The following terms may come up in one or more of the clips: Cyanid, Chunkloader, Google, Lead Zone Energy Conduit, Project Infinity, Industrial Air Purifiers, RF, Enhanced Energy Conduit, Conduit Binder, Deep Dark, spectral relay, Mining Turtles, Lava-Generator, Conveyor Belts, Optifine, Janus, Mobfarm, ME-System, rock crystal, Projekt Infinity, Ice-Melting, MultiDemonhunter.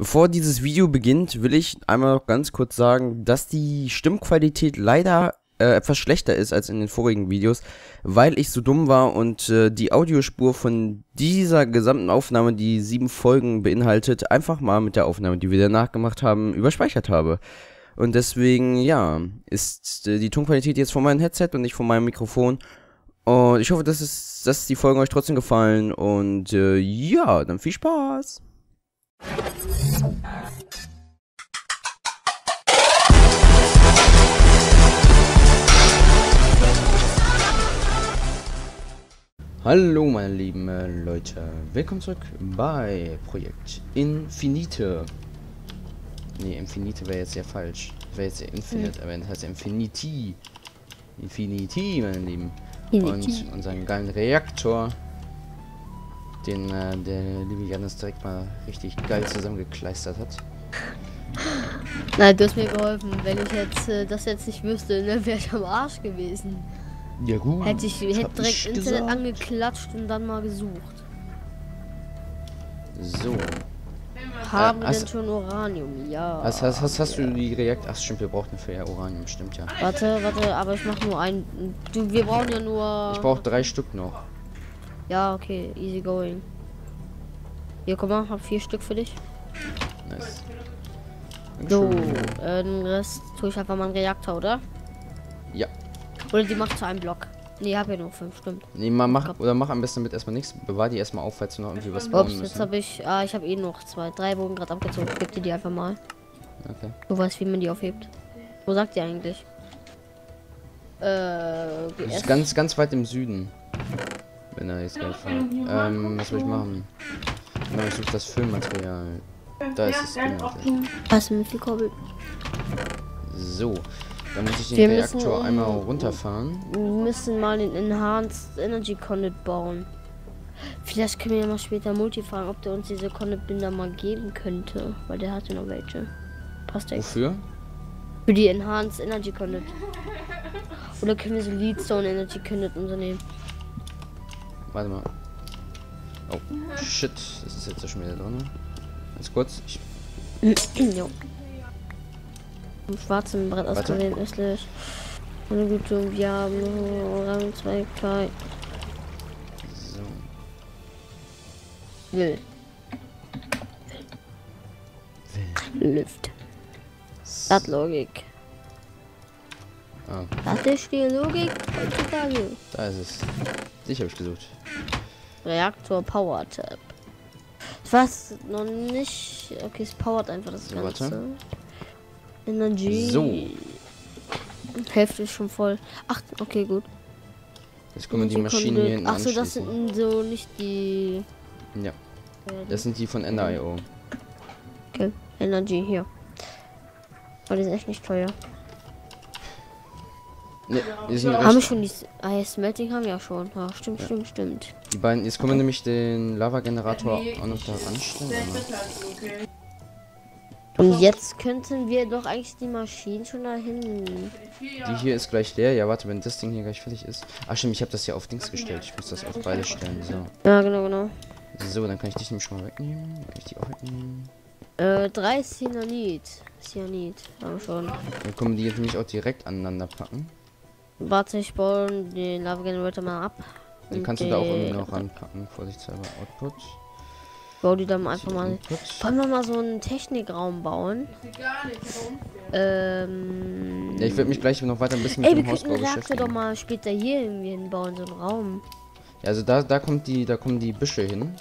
Bevor dieses Video beginnt, will ich einmal noch ganz kurz sagen, dass die Stimmqualität leider etwas schlechter ist als in den vorigen Videos, weil ich so dumm war und die Audiospur von dieser gesamten Aufnahme, die 7 Folgen beinhaltet, einfach mal mit der Aufnahme, die wir danach gemacht haben, überspeichert habe. Und deswegen, ja, ist die Tonqualität jetzt von meinem Headset und nicht von meinem Mikrofon. Und ich hoffe, dass die Folgen euch trotzdem gefallen und ja, dann viel Spaß! Hallo meine lieben Leute, willkommen zurück bei Projekt Infinite. Ne, Infinite wäre jetzt ja falsch. Wäre jetzt ja Infinite, aber das heißt Infinity. Infinity, meine Lieben. Infinity. Und unseren geilen Reaktor, den der liebe Janus direkt mal richtig geil zusammengekleistert hat. Na, du hast mir geholfen. Wenn ich jetzt das jetzt nicht wüsste, dann wäre ich am Arsch gewesen. Ja gut. Hätte ich direkt Internet angeklatscht und dann mal gesucht. So. Haben wir denn schon Uranium? Ja. Hast du die Reakt... Ach stimmt, wir brauchen für ja Uranium, stimmt ja. Warte, aber ich mach nur ein... Du, wir brauchen ja nur... Ich brauche 3 Stück noch. Ja, okay, easy going. Hier, guck mal, hab 4 Stück für dich. Nice. So, den Rest tue ich einfach mal einen Reaktor, oder? Ja. Oder die macht zu einem Block. Nee, hab ja nur 5, stimmt. Nee, mach am besten mit erstmal nichts. Bewahr die erstmal auf, falls du noch irgendwie was bauen müssen. Jetzt habe ich, ich habe eh noch 2, 3 Bogen gerade abgezogen. Ich geb dir die einfach mal. Okay. Du weißt, wie man die aufhebt. Wo sagt die eigentlich? Okay, das ist ganz weit im Süden. Wenn er jetzt gleich fährt. Was soll ich machen? Ich suche das Füllmaterial. Da ist es genau. Pass mir viel Kobbel. So. Dann muss ich den Reaktor einmal runterfahren. Wir müssen mal den Enhanced Energy Conduit bauen. Vielleicht können wir ja mal später Multi fragen, ob der uns diese Conduit Binder mal geben könnte. Weil der hatte noch welche. Passt der? Wofür? Für die Enhanced Energy Conduit. Oder können wir so Lead Zone Energy Conduit unternehmen? Warte mal. Oh, shit. Das ist jetzt schon wieder drin. Ganz kurz. Jo. Schwarzen Brett ausgesehen ist nicht. Eine gute, wir haben Rang 2 K. So. Will. Lüft. Das Logik. Ah. Das ist die Logik heutzutage. Da ist es. Ich habe gesucht. Reaktor Power Tab. Was? Noch nicht. Okay, es powert einfach das Ganze. Warte. Energy. So. Hälfte ist schon voll. Ach, okay, gut. Jetzt kommen die Maschinen hier hinten. Achso, das sind so nicht die... Ja. Das sind die von NIO. Okay, Energy hier. Aber die sind echt nicht teuer. Ne, die sind haben wir schon die... Ice-Melting haben wir ja schon. Ach, stimmt, ja. Stimmt. Die beiden... Jetzt können wir nämlich den Lava-Generator auch noch da ranstellen. Oder? Und jetzt könnten wir doch eigentlich die Maschinen schon dahin. Die hier ist gleich leer. Ja, warte, wenn das Ding hier gleich fertig ist. Ach stimmt, ich habe das ja auf Dings gestellt. Ich muss das auf beide stellen. So. Ja, genau. So, dann kann ich dich nämlich schon mal wegnehmen. Kann ich die auch wegnehmen? 3 Cyanid. Cyanid haben schon. Dann kommen die jetzt nämlich auch direkt aneinander packen. Warte, ich baue den Lava-Generator mal ab. Den kannst du da auch irgendwie noch ranpacken. Vorsichtshalber Output. Bau die dann einfach mal. Wollen wir mal so einen Technikraum bauen? Ja, ich würde mich gleich noch weiter ein bisschen mit dem Hausbau beschäftigen. Doch mal später hier irgendwie hinbauen, so einen Raum. Ja, also da kommen die Büsche hin.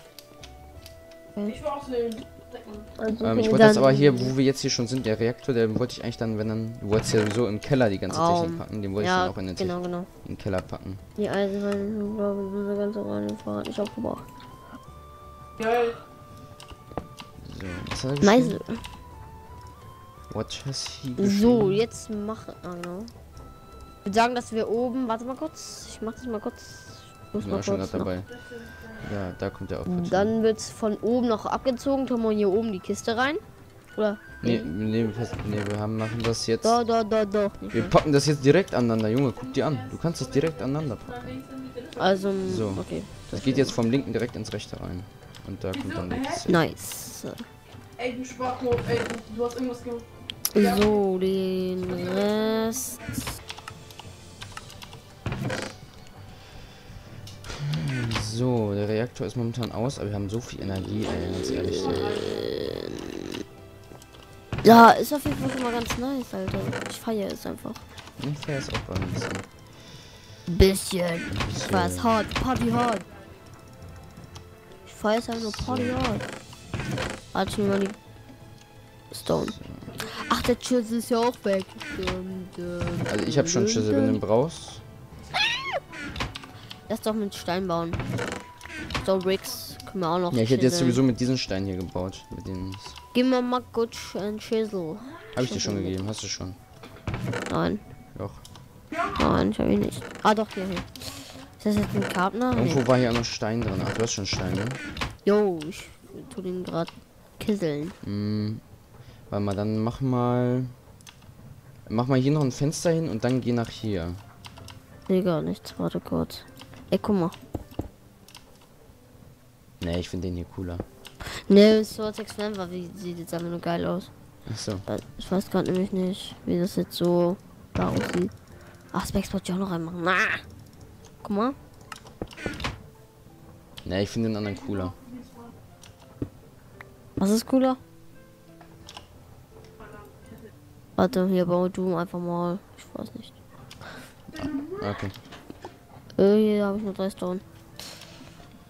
Okay. Ich wollte das aber hier, wo wir jetzt hier schon sind, der Reaktor, den wollte ich eigentlich dann, wenn dann, du wolltest ja so im Keller die ganze Technik packen, den wollte ich dann auch in den in den Keller packen. Die Eisenbahn, glaube ich, diese ganze Fahrrad nicht aufgebraucht. So, was hat er Meisel. What has he so, jetzt machen. Genau. Ich würde sagen, dass wir oben. Warte mal kurz. Ich mach das mal kurz. Ich bin mal schon kurz dabei. Ja, da kommt der Output. Dann wird's von oben noch abgezogen. Tun wir hier oben die Kiste rein. Oder? Nee, wir machen das jetzt. Doch. Wir packen das jetzt direkt aneinander, Junge. Guck dir an. Du kannst das direkt aneinander packen. Also, so. Okay. Das geht jetzt vom linken direkt ins rechte rein. Und da kommt dann nichts. Nice. Ey, du Schwachkopf, ey, du hast irgendwas gemacht. Ja. So, den Rest. So, der Reaktor ist momentan aus, aber wir haben so viel Energie, ey, ganz ehrlich. Ja, ist auf jeden Fall schon mal ganz nice, Alter. Ich feiere es einfach. Ich feiere es auch mal ein bisschen. Was hot, Party hot. Ich feiere es einfach nur Party hot. Hat schon mal die Stone. Ach, der Schüssel ist ja auch weg. Also ich habe schon Schüssel, wenn du brauchst. Lass doch mit Stein bauen. So, Bricks können wir auch noch. Ja, ich hätte jetzt sowieso mit diesen Steinen hier gebaut. Mit denen. Gib mir mal gut einen Schüssel. Habe ich dir schon gegeben? Hast du schon? Nein. Doch. Nein, ich habe ihn nicht. Ah, doch, hier. Ist das jetzt ein Karpner? Irgendwo war hier auch noch Stein drin. Ach, du hast schon Steine. Jo, ich tu den gerade kisseln. Mm. Warte mal, dann mach mal hier noch ein Fenster hin und dann geh nach hier. Nee, gar nichts. Warte kurz. Ey, guck mal. Nee, ich finde den hier cooler. Nee, Sortex war wie sieht jetzt einfach nur geil aus. Ach so. Ich weiß gerade nämlich nicht, wie das jetzt so da aussieht. Ach, Specs wollte ich auch noch reinmachen. Na! Guck mal. Nee, ich finde den anderen cooler. Was ist cooler? Warte, hier bau du einfach mal. Ich weiß nicht. Ah, okay. Hier habe ich nur 3 Stone.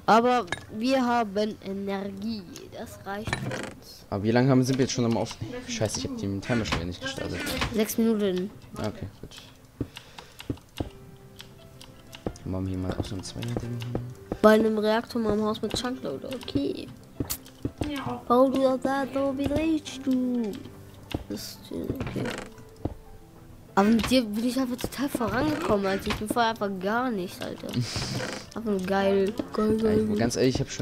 Aber wir haben Energie. Das reicht uns. Aber wie lange sind wir jetzt schon am Aufnehmen? Scheiße, ich habe den Timer schon nicht gestartet. 6 Minuten. Okay, gut. Dann machen wir hier mal auch so ein 2er-Ding. Bei einem Reaktor mal im Haus mit Chunkloader. Okay. Ja. Oh, du da, wie redest du? Ist okay. Aber mit dir bin ich einfach total vorangekommen, Alter. Ich bin vorher einfach gar nichts, Alter. Einfach nur geil. Geil. Ganz ehrlich, ich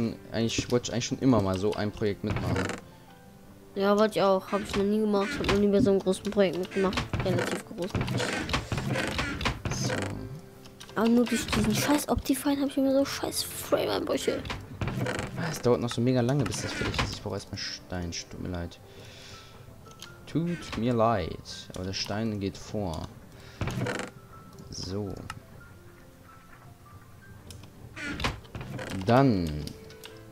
wollte eigentlich schon immer mal so ein Projekt mitmachen. Ja, wollte ich auch. Habe ich noch nie gemacht. Habe noch nie bei so einem großen Projekt mitgemacht. Relativ groß. So. Aber nur durch diesen scheiß Optifine habe ich immer so scheiß Frame-Einbrüche. Es dauert noch so mega lange, bis das fertig ist. Ich brauche erstmal Stein. Tut mir leid. Tut mir leid, aber der Stein geht vor. So. Dann.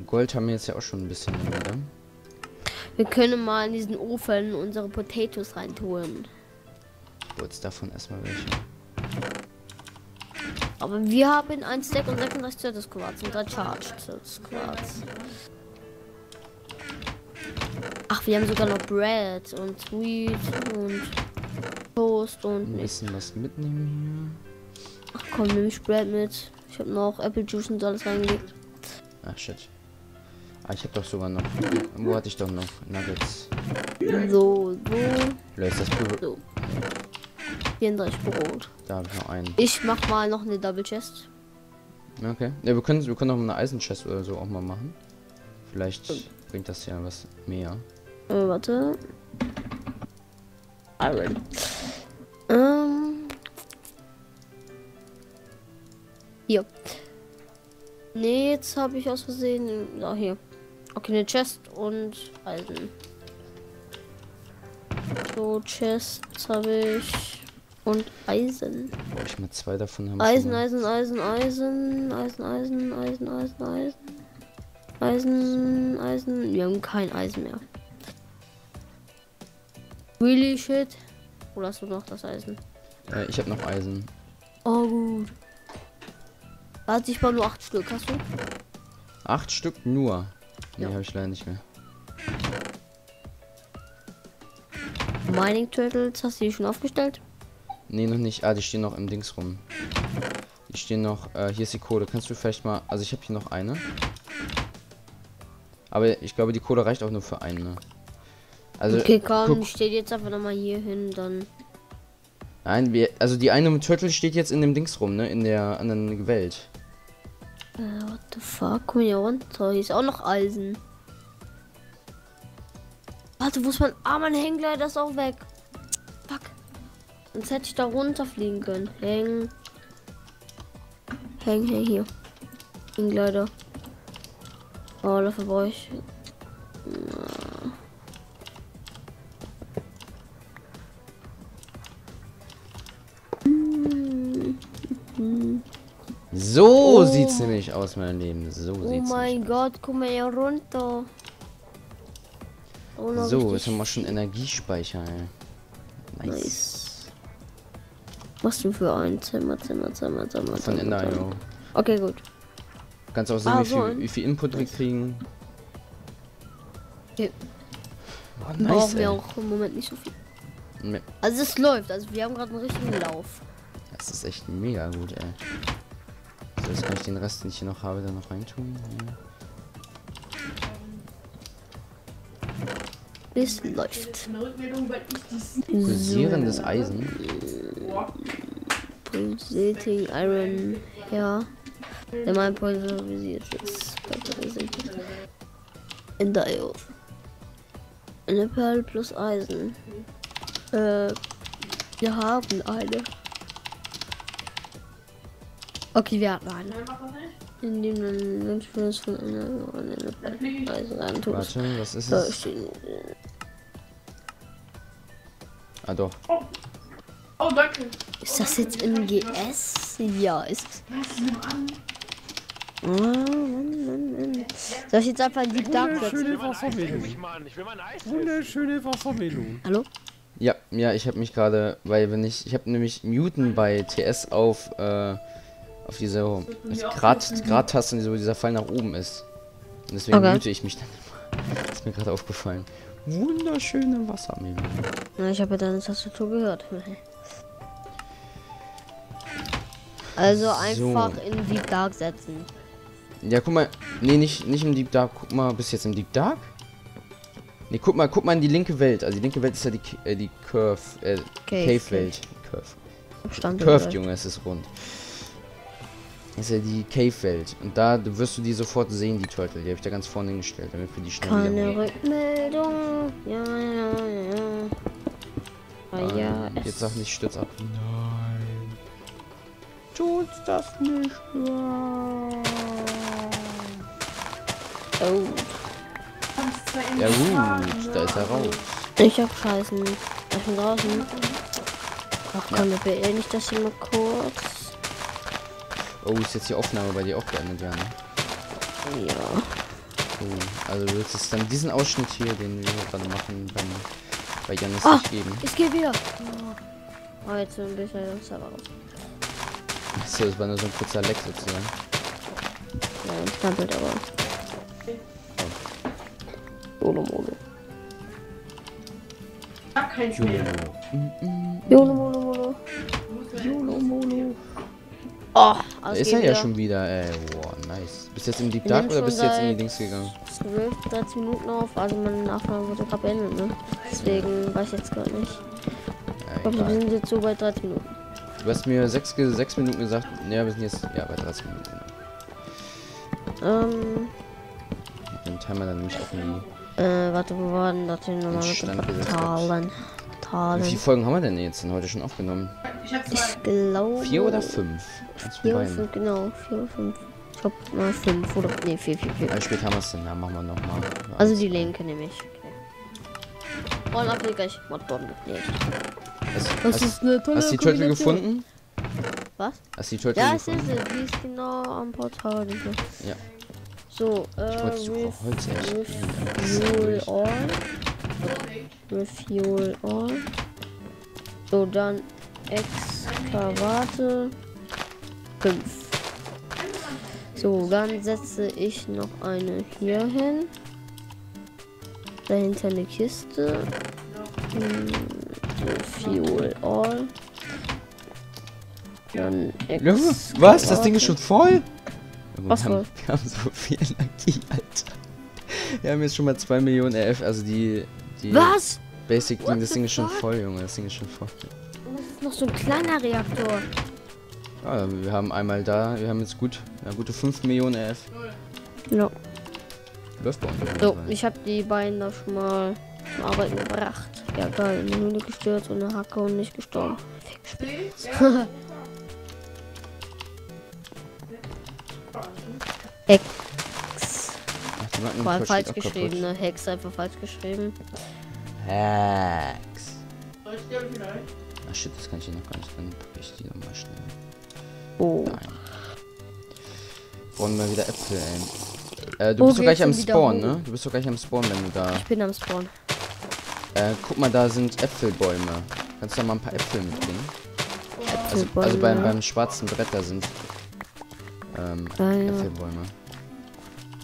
Gold haben wir jetzt ja auch schon ein bisschen, oder? Wir können mal in diesen Ofen unsere Potatoes reintun. Kurz davon erstmal welche. Aber wir haben ein Stack und 36 Turtles Quarz und 3 Charge Turtles Quarz. Ach, wir haben sogar noch Bread und Sweet und Toast und ein bisschen was mitnehmen hier. Ach komm, nehme ich Bread mit. Ich habe noch Apple Juice und alles reingelegt. Ach shit. Ah, ich habe doch sogar noch. Wo hatte ich doch noch Nuggets? So, löst das Brot. So. 34 Brot. Da habe ich noch einen. Ich mach mal noch eine Double Chest. Okay. Ja, wir können noch eine Eisen Chest oder so auch mal machen. Vielleicht bringt das ja was mehr. Warte. Iron. Hier. Nee, jetzt habe ich aus Versehen. Da, hier. Okay, eine Chest und Eisen. So, Chests habe ich. Und Eisen. Boah, ich mal 2 davon haben. Eisen. Wir haben kein Eisen mehr. Really shit. Oder hast du noch das Eisen? Ich habe noch Eisen. Oh gut. Warte, ich war nur 8 Stück. Hast du? 8 Stück nur? Nee, ja. Habe ich leider nicht mehr. Mining Turtles, hast du die schon aufgestellt? Nee, noch nicht. Ah, die stehen noch im Dings rum. Die stehen noch. Hier ist die Kohle. Kannst du vielleicht mal. Also ich habe hier noch eine. Aber ich glaube, die Kohle reicht auch nur für einen. Ne? Also, okay, komm, steht jetzt einfach nochmal hier hin, dann. Nein, also die eine mit Turtle steht jetzt in dem Dings rum, ne? In der anderen Welt. What the fuck? Komm hier runter. Hier ist auch noch Eisen. Warte, wo ist mein Arm? Mein Hängleiter ist auch weg. Fuck. Sonst hätte ich da runterfliegen können. Häng hier. Hängleiter. Oh, dafür brauche ich. So sieht's nämlich aus, mein Leben. So sieht's. Oh mein Gott, guck mal hier runter. Oh, so, jetzt haben wir schon Energiespeicher. Ey. Nice. Was denn für ein Zimmer. Von Ender, ja. Okay, gut. Kannst auch sehen, wie viel Input wir kriegen. Okay. Oh, nice, brauchen wir auch im Moment nicht so viel. Nee. Also es läuft, also wir haben gerade einen richtigen Lauf. Das ist echt mega gut, ey. So, jetzt kann ich den Rest, den ich hier noch habe, dann noch reintun. Ja. Es läuft. Pulsierendes Eisen. Pulsating Iron, ja. Der mein pulverisiert ist. In Dio. Eine Perle plus Eisen. Wir haben eine. Okay, wir hatten eine. Indem du Lunchfluss von einer Eisen reintust. Warte, was ist es? Ah, doch. Oh, danke. Ist das jetzt in GS? Ja, ist es. Soll ich jetzt einfach in Deep Dark setzen? Wunderschöne Wassermelone. Hallo? Ja, ich habe mich gerade, weil wenn ich habe nämlich muten bei TS auf diese Grad-Taste, wo dieser Pfeil nach oben ist. Und deswegen mute ich mich dann immer. Das ist mir gerade aufgefallen. Wunderschöne Wassermelone. Na, ich habe ja deine Tastatur gehört. Also einfach in Deep Dark setzen. Ja, guck mal. Nee, nicht im Deep Dark. Guck mal, bist du jetzt im Deep Dark? Nee, guck mal in die linke Welt. Also die linke Welt ist ja die Curve, Cave-Welt. Curve, Junge, es ist rund. Das ist ja die Cave-Welt. Und da wirst du die sofort sehen, die Turtle. Die habe ich da ganz vorne hingestellt, damit wir die schnell wieder Rückmeldung. Ja. Jetzt sag nicht, stürz ab. Nein. Tut das nicht. Nein. Oh. Ja gut, da ist er raus. Ich hab Scheißen. Ich bin draußen. Ach komm, beende ich das hier mal kurz. Oh, ist jetzt die Aufnahme bei dir auch beendet werden? Ja. Oh, also du willst es dann diesen Ausschnitt hier, den wir gerade machen, bei Janus nicht geben. Es geht wieder! Oh, jetzt bin ich ja selber raus. Achso, das war nur so ein kurzer Leck sozusagen. Ja, ich kann halt aber. Jolo-Molo. Ach, kein Spiel. Jolo-Molo-Molo. Jolo-Molo. Oh, da ist er ja schon wieder, ey. Wow, nice. Bist du jetzt im Deep Dark oder bist du jetzt in die Dings gegangen? 12, 13 Minuten auf, also meine Nachfrage wurde gerade beendet, ne? Deswegen weiß ich jetzt gar nicht. Ja, ich glaube, wir sind jetzt so bei 13 Minuten. Du hast mir 6 Minuten gesagt, ne, wir sind jetzt, bei 13 Minuten. Den Timer dann nicht auf die... warte, wo war denn das denn nochmal? Wie viele Folgen haben wir denn jetzt denn heute schon aufgenommen? Ich glaube... 4 oder 5? 4 oder 5, genau. 4 oder 5. Ich glaube, 5 oder... Ne, 4. Wie spät haben wir es denn? Dann machen wir nochmal. Also die linke nämlich. Okay. Und ab gleich Modbombe. Ne. Hast du die Turtle gefunden? Was? Hast du die Turtle gefunden? Ja, es ist sie. Die ist genau am Portal. Ja. So, ich wollte sogar Holz Refuel all. So, dann Excavate 5. So, dann setze ich noch eine hier hin. Dahinter eine Kiste. Refuel all. Dann Excavate. Was? Das Ding ist schon voll? Was wir haben so viel Energie, Alter. Wir haben jetzt schon mal 2 Millionen RF, also die was? Basic Ding, das Ding ist schon voll, Junge, das Ding ist schon voll. Und das ist noch so ein kleiner Reaktor. Ja, wir haben einmal da, wir haben jetzt gute 5 Millionen RF. Ja. Läuft bei uns. So, ich habe die beiden da schon mal zum Arbeiten gebracht. Ja, geil, eine Hunde gestürzt und eine Hacke und nicht gestorben. Hex. Ach, war falsch geschrieben, ne? Hex einfach falsch geschrieben. Hex. Ach shit, das kann ich hier noch gar nicht drin. Ich die nochmal schnell. Oh. Nein. Spawnen mal wieder Äpfel, ey. Du bist doch gleich am Spawn, ne? Du bist doch gleich am Spawn, wenn du da... Ich bin am Spawn. Guck mal, da sind Äpfelbäume. Kannst du da mal ein paar Äpfel mitbringen? Äpfelbäume. Also beim schwarzen Brett da sind Äpfelbäume.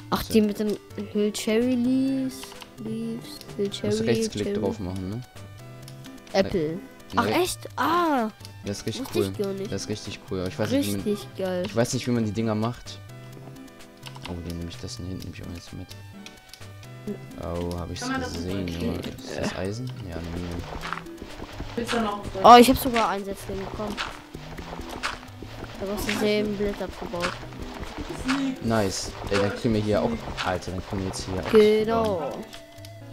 Ach, so. Die mit dem Hill Cherry Leaves. Du musst Rechtsklick drauf machen, ne? Apple. Nee. Ach echt? Ah! Das ist richtig cool. Das ist richtig cool. Ich weiß richtig nicht, wie man, geil. Ich weiß nicht, wie man die Dinger macht. Oh, den nehme ich das hier hinten, nehme ich auch jetzt mit. Oh, habe ich gesehen. Ist das Eisen? Ja, nee. Oh, ich habe sogar ein Setzling bekommen. Da warst du selben Blätter abgebaut. Nice. Dann kriegen wir hier auch... Alter, dann kriegen wir jetzt hier auch... Genau.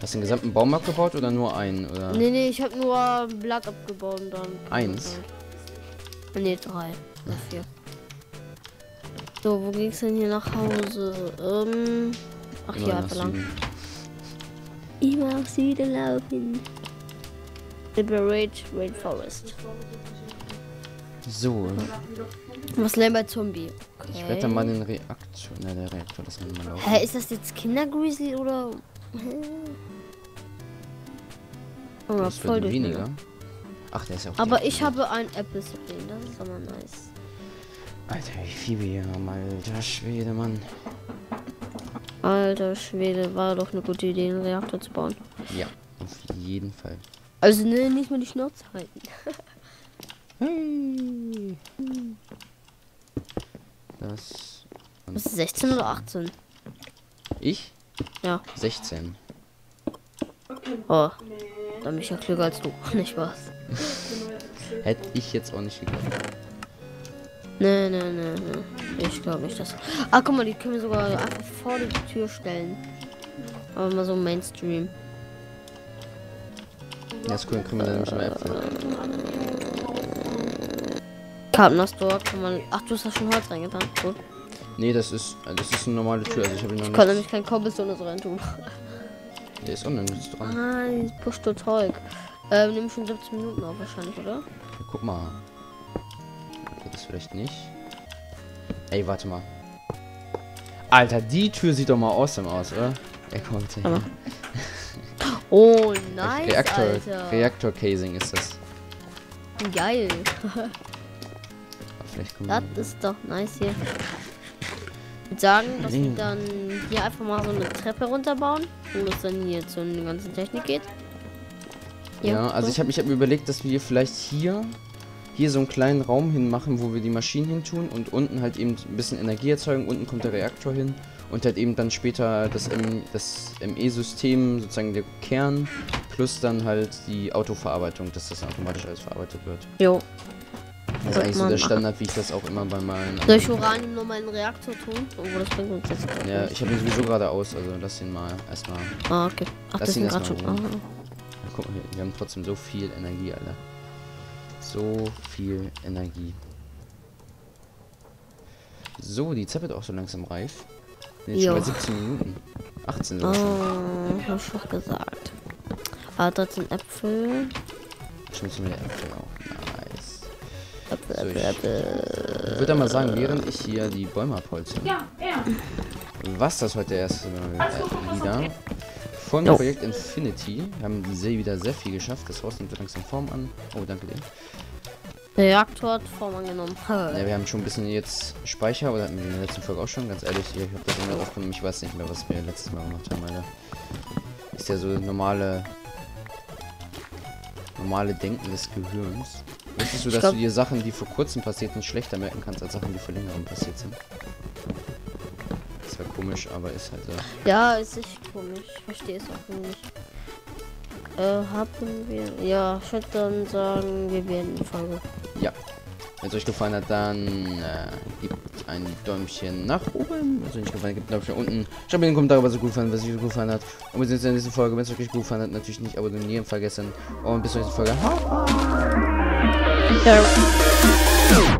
Hast du den gesamten Baum abgebaut oder nur einen? Oder? Nee, nee, ich habe nur ein Blatt abgebaut und dann... Eins? Nee, drei. Oder vier. So, wo ging's denn hier nach Hause? Ach ja, lang. Ich will nach Süden laufen. Liberate Rainforest. So. Was lernen bei Zombie? Okay. Ich werde dann mal den Reaktor. Ne, der Reaktor, das kann man laufen. Ist das jetzt Kindergrizzly oder... Oh, das voll wird weniger. Ach, der ist ja auch... Aber ich habe ein Apple Sapling, das ist aber nice. Alter, wie viel wir hier haben, alter Schwede, Mann. Alter Schwede, war doch eine gute Idee, einen Reaktor zu bauen. Ja, auf jeden Fall. Also ne, nicht mal die Schnauze halten. Hey. Das... Bist du 16 oder 18? Ich? Ja. 16. Oh, dann bin ich ja klüger als du. Nicht was. Hätte ich jetzt auch nicht geglaubt. Ne, ne, ne, ne. Ich glaube nicht, dass... Ah, guck mal, die können wir sogar einfach vor die Tür stellen. Aber mal so Mainstream. Ja, ist cool, dann kriegen wir dann schon Äpfel. Kartenstore kann man... Ach, du hast da schon Holz reingetan. Gut. Nee, das ist eine normale Tür. Also ich habe noch nämlich kein Cobblestone so rein tun. Der ist auch noch nichts dran. Nein, pusht das Zeug. Wir nehmen schon 17 Minuten auf wahrscheinlich, oder? Ja, guck mal. Geht das vielleicht nicht? Ey, warte mal. Alter, die Tür sieht doch mal awesome aus, oder? Er kommt hin. Ah. Oh nein, nice, Alter. Reaktor-Casing ist das. Geil. Das ist doch nice hier. Ich würde sagen, dass wir dann hier einfach mal so eine Treppe runterbauen, wo es dann hier zu der ganzen Technik geht. Hier, ja, also ich hab mir überlegt, dass wir vielleicht hier so einen kleinen Raum hinmachen, wo wir die Maschinen hin tun und unten halt eben ein bisschen Energie erzeugen. Unten kommt der Reaktor hin und halt eben dann später das ME-System, sozusagen der Kern, plus dann halt die Autoverarbeitung, dass das automatisch alles verarbeitet wird. Jo. Das ist eigentlich so der Standard, wie ich das auch immer bei meinen... Soll ich Uranium nur mal in den Reaktor tun? Obwohl, das bringt uns jetzt... Ja, ich habe ihn sowieso gerade aus, also lass ihn mal erstmal... Ah, okay. Ach, das ist gerade schon... Ah, ja. Guck mal, wir haben trotzdem so viel Energie, Alter. So viel Energie. So, die Zeit wird auch so langsam reif. Wir sind schon bei 17 Minuten. 18 sogar schon. Hab ich doch gesagt. Ah, 13 Äpfel. Schon zu mir Äpfel auch. So, ich würde mal sagen, während ich hier die Bäume abholze. Ja. Was das heute erste wieder von Projekt Infinity. Wir haben wieder sehr viel geschafft. Das Haus nimmt langsam Form an. Oh, danke dir. Reaktor hat Form angenommen. Ja, wir haben schon ein bisschen jetzt Speicher, aber das hatten wir in der letzten Folge auch schon. Ganz ehrlich, ich habe das immer aufgenommen. Ich weiß nicht mehr, was wir letztes Mal gemacht haben, Alter. Ist ja so normale Denken des Gehirns. Wusstest du, dass du dir Sachen, die vor kurzem passiert sind, schlechter merken kannst, als Sachen, die vor längerem passiert sind? Das wäre komisch, aber ist halt so. Ja, ist echt komisch. Ich verstehe es auch nicht. Haben wir... Ja, ich würde dann sagen, wir werden die Folge. Ja. Wenn es euch gefallen hat, dann gibt ein Däumchen nach oben. Wenn es euch nicht gefallen hat, gibt ein Däumchen nach unten. Schreibt mir in den Kommentaren, was euch gut gefallen hat, was euch gut gefallen hat. Und wir sehen uns in der nächsten Folge. Wenn es euch gut gefallen hat, natürlich nicht abonnieren vergessen. Und bis zur nächsten Folge. No.